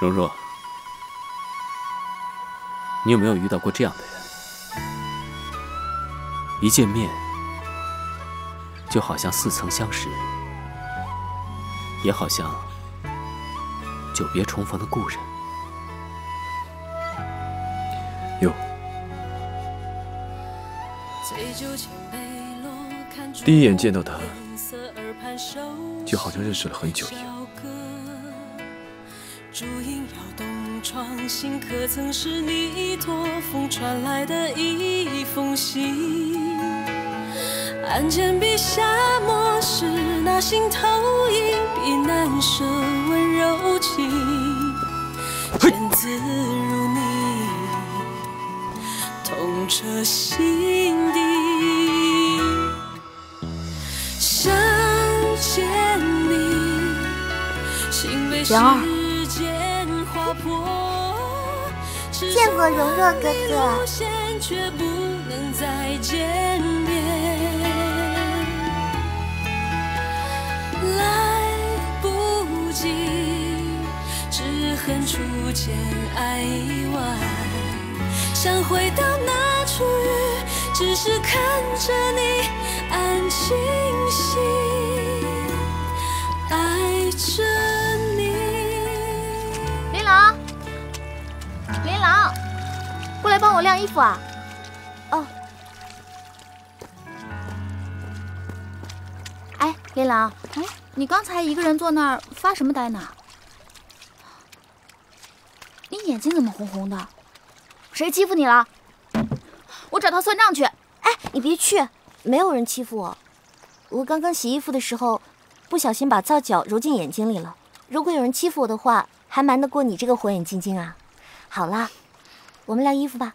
蓉蓉，你有没有遇到过这样的人？一见面，就好像似曾相识，也好像久别重逢的故人。有。第一眼见到他，就好像认识了很久一样。 烛影摇动窗心，可曾是你托风传来的一封信？案笺笔下墨是那心投影，比难舍温柔情，见字如你，痛彻心底。想见你，心被失。 见过蓉蓉哥哥，来不及，只恨初见爱已晚。想回到那初日，只是看着你暗清晰，爱着。 林郎，过来帮我晾衣服啊！哦，哎，林郎，你刚才一个人坐那儿发什么呆呢？你眼睛怎么红红的？谁欺负你了？我找他算账去！哎，你别去，没有人欺负我。我刚刚洗衣服的时候，不小心把皂角揉进眼睛里了。如果有人欺负我的话，还瞒得过你这个火眼金睛啊？ 好啦，我们晾衣服吧。